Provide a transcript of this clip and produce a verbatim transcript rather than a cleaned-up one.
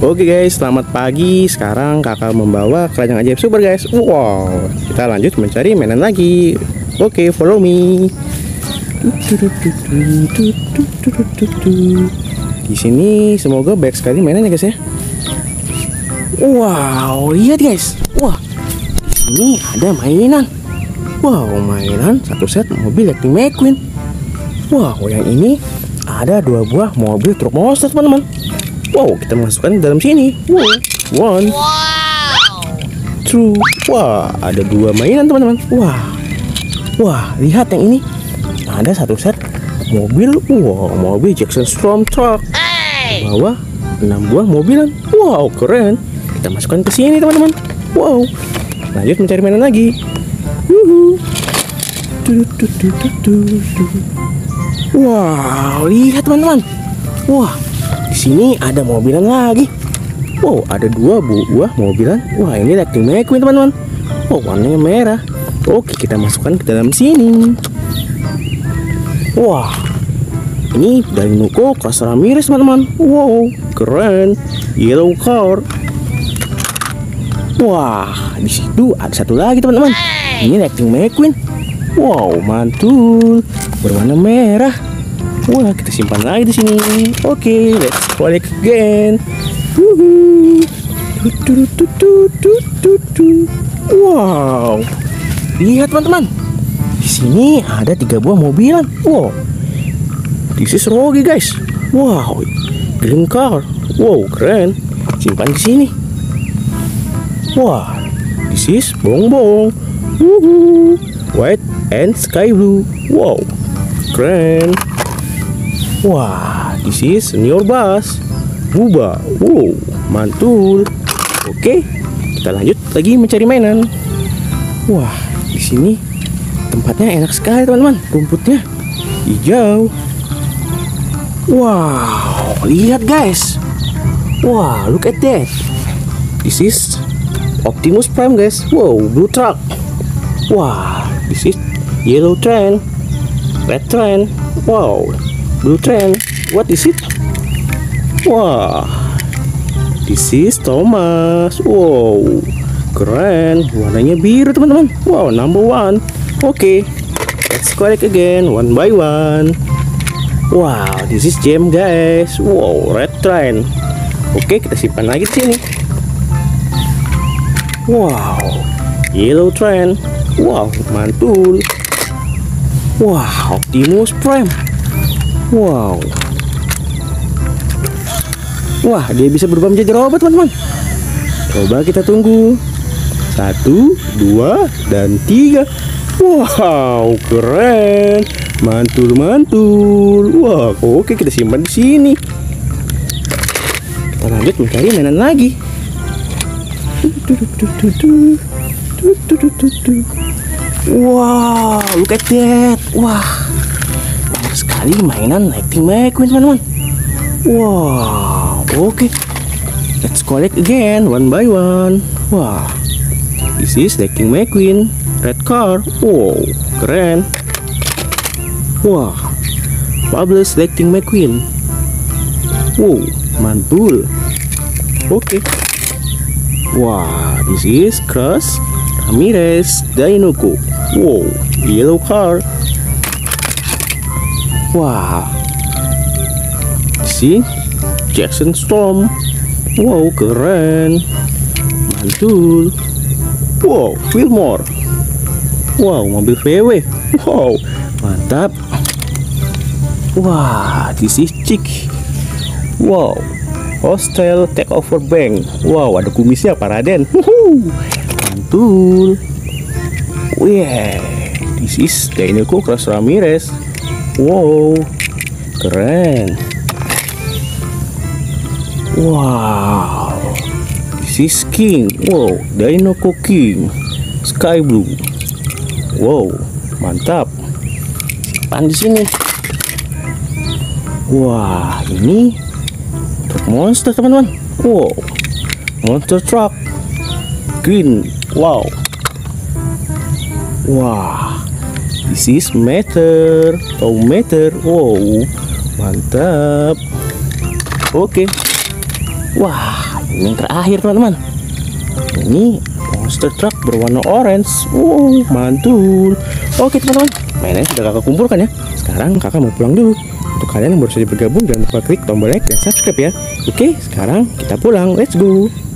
Oke guys, selamat pagi. Sekarang kakak membawa keranjang ajaib super guys. Wow, kita lanjut mencari mainan lagi. Oke, follow me. Di sini semoga baik sekali mainannya guys ya. Wow, lihat guys. Wah, ini ada mainan. Wow, mainan satu set mobil Lightning McQueen. Wow, yang ini ada dua buah mobil truk monster teman-teman. Wow, kita masukkan ke dalam sini. Wow, one, wow, two. Wah, ada dua mainan teman-teman. Wah, wah, lihat yang ini. Ada satu set mobil. Wow, mobil Jackson Storm truck. Bawa enam buah mobilan. Wow, keren. Kita masukkan ke sini teman-teman. Wow, lanjut mencari mainan lagi. Yuhu. Wow, lihat teman-teman. Wah. Di sini ada mobilan lagi. Wow, ada dua buah mobilan. Wah, ini Lightning McQueen teman-teman. Wow, warnanya merah. Oke, kita masukkan ke dalam sini. Wah, ini Dinoco Cruz Ramirez teman-teman. Wow, keren. Yellow car. Wah, di situ ada satu lagi teman-teman. Ini Lightning McQueen. Wow, mantul. Berwarna merah. Wah, kita simpan lagi di sini. Oke, okay, let's collect again. Wow, lihat teman-teman. Di sini ada tiga buah mobilan. Wow, this is Rogi guys. Wow, green car. Wow, keren. Simpan di sini. Wah, this is bongbong. White and sky blue. Wow, keren. Wah, wow, this is senior bus Buba. Wow, mantul. Oke, kita lanjut lagi mencari mainan. Wah, di sini tempatnya enak sekali teman-teman. Rumputnya hijau. Wow, lihat guys. Wah, wow, look at that. This is Optimus Prime guys. Wow, blue truck. Wah, wow, this is yellow train, red train. Wow, blue train. What is it? Wah, wow, this is Thomas. Wow, keren. Warnanya biru teman-teman. Wow, number one. Oke, okay, let's collect again one by one. Wow, this is gem guys. Wow, red train. Oke, okay, kita simpan lagi sini. Wow, yellow train. Wow, mantul. Wow, Optimus Prime. Wow. Wah, dia bisa berubah menjadi robot teman-teman. Coba kita tunggu. Satu, dua, dan tiga. Wow, keren. Mantul-mantul. Wah, oke, kita simpan di sini. Kita lanjut mencari mainan lagi. Wow, look at that. Wah, sekali mainan Lightning McQueen teman-teman. Wow, oke, okay, let's collect again one by one. Wah, wow, this is Lightning McQueen red car. Wow, keren. Wah, wow, fabulous Lightning McQueen. Wow, mantul. Oke, okay. Wah, wow, this is Cruz Ramirez Dinoco. Wow, yellow car. Wow, si Jackson Storm. Wow, keren. Mantul. Wow, Fillmore. Wow, mobil V W. Wow, mantap. Wah, wow, this is Chick. Wow, hostile take over bank. Wow, ada kumisnya Pak Raden. Mantul. Yeah, this is Dinoco Cruz Ramirez. Wow, keren. Wow, this is King. Wow, Dinoco King sky blue. Wow, mantap. Simpan di sini. Wah, ini truk monster teman-teman. Wow, monster truck green. Wow. Wah, this is meter, oh meter, wow, mantap. Oke, okay. Wah, Ini yang terakhir teman-teman. Ini monster truck berwarna orange. Wow, mantul. Oke teman-teman, mainan sudah kakak kumpulkan ya. Sekarang kakak mau pulang dulu. Untuk kalian yang baru saja bergabung, jangan lupa klik tombol like dan subscribe ya. Oke, sekarang kita pulang. Let's go.